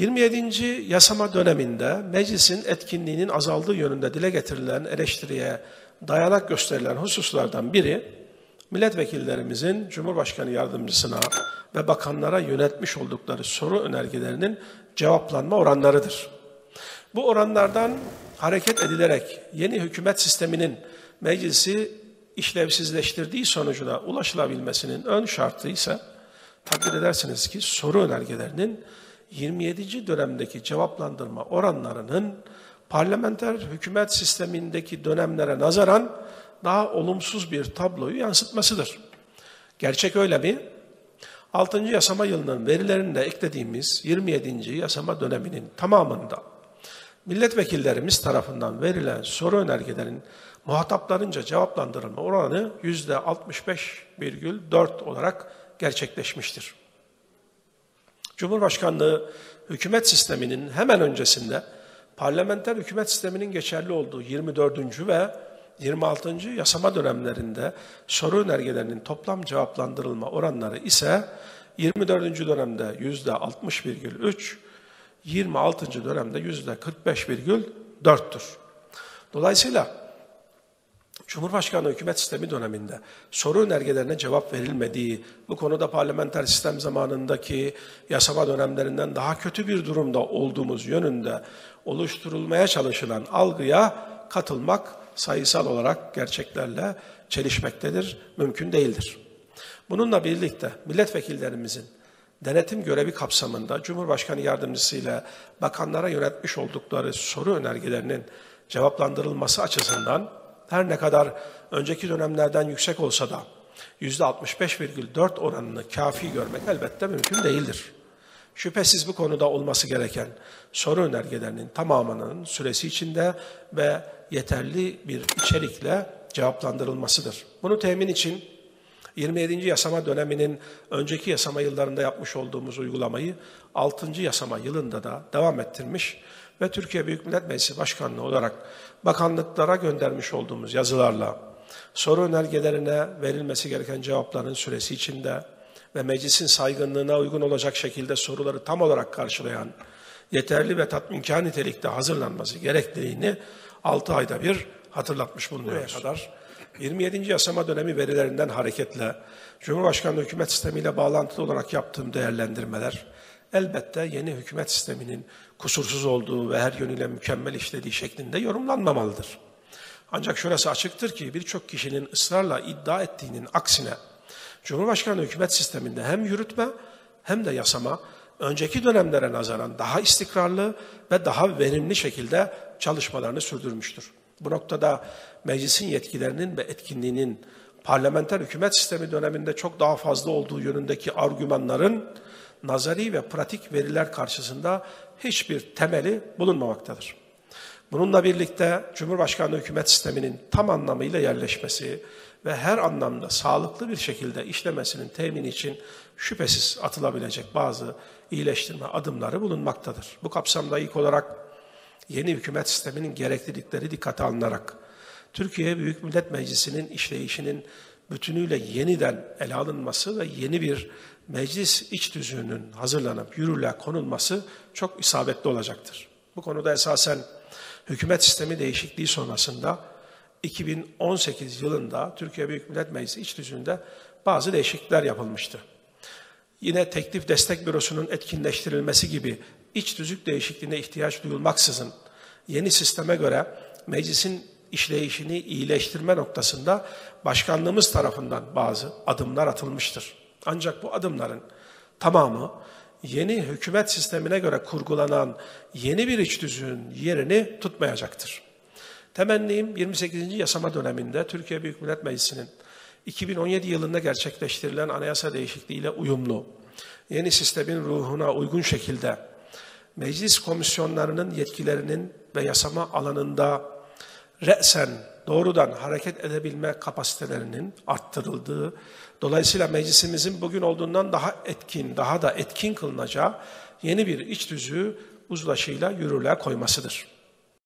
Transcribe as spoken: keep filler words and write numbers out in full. yirmi yedinci yasama döneminde meclisin etkinliğinin azaldığı yönünde dile getirilen eleştiriye dayanak gösterilen hususlardan biri, milletvekillerimizin Cumhurbaşkanı yardımcısına ve bakanlara yönetmiş oldukları soru önergelerinin cevaplanma oranlarıdır. Bu oranlardan hareket edilerek yeni hükümet sisteminin meclisi işlevsizleştirdiği sonucuna ulaşılabilmesinin ön şartı ise takdir edersiniz ki soru önergelerinin yirmi yedinci dönemdeki cevaplandırma oranlarının parlamenter hükümet sistemindeki dönemlere nazaran daha olumsuz bir tabloyu yansıtmasıdır. Gerçek öyle mi? altıncı yasama yılının verilerinde eklediğimiz yirmi yedinci yasama döneminin tamamında milletvekillerimiz tarafından verilen soru önergelerin muhataplarınca cevaplandırılma oranı yüzde altmış beş virgül dört olarak gerçekleşmiştir. Cumhurbaşkanlığı hükümet sisteminin hemen öncesinde parlamenter hükümet sisteminin geçerli olduğu yirmi dördüncü ve yirmi altıncı yasama dönemlerinde soru önergelerinin toplam cevaplandırılma oranları ise yirmi dördüncü dönemde yüzde altmış virgül üç, yirmi altıncı dönemde yüzde kırk beş virgül dörttür. Dolayısıyla Cumhurbaşkanı hükümet sistemi döneminde soru önergelerine cevap verilmediği, bu konuda parlamenter sistem zamanındaki yasama dönemlerinden daha kötü bir durumda olduğumuz yönünde oluşturulmaya çalışılan algıya katılmak sayısal olarak gerçeklerle çelişmektedir, mümkün değildir. Bununla birlikte milletvekillerimizin denetim görevi kapsamında Cumhurbaşkanı yardımcısı ile bakanlara yönetmiş oldukları soru önergelerinin cevaplandırılması açısından her ne kadar önceki dönemlerden yüksek olsa da yüzde altmış beş virgül dört oranını kafi görmek elbette mümkün değildir. Şüphesiz bu konuda olması gereken soru önergelerinin tamamının süresi içinde ve yeterli bir içerikle cevaplandırılmasıdır. Bunu temin için yirmi yedinci yasama döneminin önceki yasama yıllarında yapmış olduğumuz uygulamayı altıncı yasama yılında da devam ettirmiş ve Türkiye Büyük Millet Meclisi Başkanlığı olarak bakanlıklara göndermiş olduğumuz yazılarla soru önergelerine verilmesi gereken cevapların süresi içinde ve meclisin saygınlığına uygun olacak şekilde soruları tam olarak karşılayan yeterli ve tatminkar nitelikte hazırlanması gerektiğini altı ayda bir hatırlatmış bulunuyoruz. Buraya kadar yirmi yedinci yasama dönemi verilerinden hareketle Cumhurbaşkanlığı hükümet sistemiyle bağlantılı olarak yaptığım değerlendirmeler elbette yeni hükümet sisteminin kusursuz olduğu ve her yönüyle mükemmel işlediği şeklinde yorumlanmamalıdır. Ancak şurası açıktır ki birçok kişinin ısrarla iddia ettiğinin aksine Cumhurbaşkanlığı hükümet sisteminde hem yürütme hem de yasama önceki dönemlere nazaran daha istikrarlı ve daha verimli şekilde çalışmalarını sürdürmüştür. Bu noktada meclisin yetkilerinin ve etkinliğinin parlamenter hükümet sistemi döneminde çok daha fazla olduğu yönündeki argümanların nazari ve pratik veriler karşısında hiçbir temeli bulunmamaktadır. Bununla birlikte Cumhurbaşkanlığı hükümet sisteminin tam anlamıyla yerleşmesi ve her anlamda sağlıklı bir şekilde işlemesinin temini için şüphesiz atılabilecek bazı iyileştirme adımları bulunmaktadır. Bu kapsamda ilk olarak yeni hükümet sisteminin gereklilikleri dikkate alınarak Türkiye Büyük Millet Meclisi'nin işleyişinin bütünüyle yeniden ele alınması ve yeni bir meclis iç tüzüğünün hazırlanıp yürürlüğe konulması çok isabetli olacaktır. Bu konuda esasen hükümet sistemi değişikliği sonrasında iki bin on sekiz yılında Türkiye Büyük Millet Meclisi iç tüzüğünde bazı değişiklikler yapılmıştı. Yine Teklif Destek Bürosu'nun etkinleştirilmesi gibi iç tüzük değişikliğine ihtiyaç duyulmaksızın yeni sisteme göre meclisin işleyişini iyileştirme noktasında başkanlığımız tarafından bazı adımlar atılmıştır. Ancak bu adımların tamamı yeni hükümet sistemine göre kurgulanan yeni bir iç tüzüğün yerini tutmayacaktır. Temennim yirmi sekizinci yasama döneminde Türkiye Büyük Millet Meclisi'nin iki bin on yedi yılında gerçekleştirilen anayasa değişikliğiyle uyumlu, yeni sistemin ruhuna uygun şekilde meclis komisyonlarının yetkilerinin ve yasama alanında re'sen doğrudan hareket edebilme kapasitelerinin arttırıldığı, dolayısıyla meclisimizin bugün olduğundan daha etkin, daha da etkin kılınacağı yeni bir iç tüzüğü uzlaşıyla yürürlüğe koymasıdır.